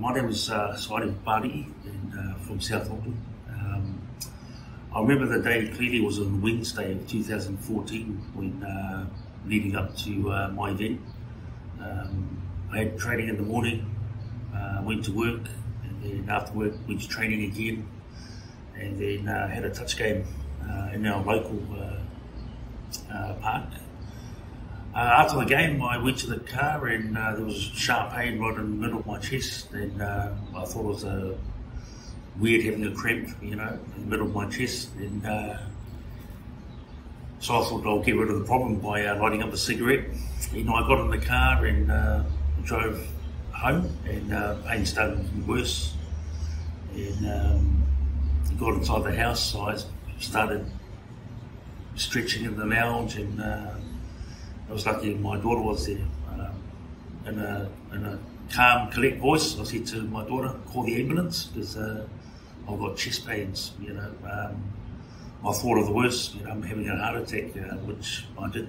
My name is Soane Badi, and from South Auckland. I remember the day clearly was on Wednesday of 2014 when leading up to my event. I had training in the morning, went to work, and then after work went to training again, and then had a touch game in our local park. After the game, I went to the car and there was sharp pain right in the middle of my chest, and I thought it was weird having a cramp, you know, in the middle of my chest, and so I thought I'll get rid of the problem by lighting up a cigarette. You know, I got in the car and drove home, and pain started getting worse, and got inside the house, so I started stretching in the lounge, and I was lucky my daughter was there. In a calm, collect voice, I said to my daughter, call the ambulance, because I've got chest pains, you know. I thought of the worst, you know, I'm having a heart attack, which I did.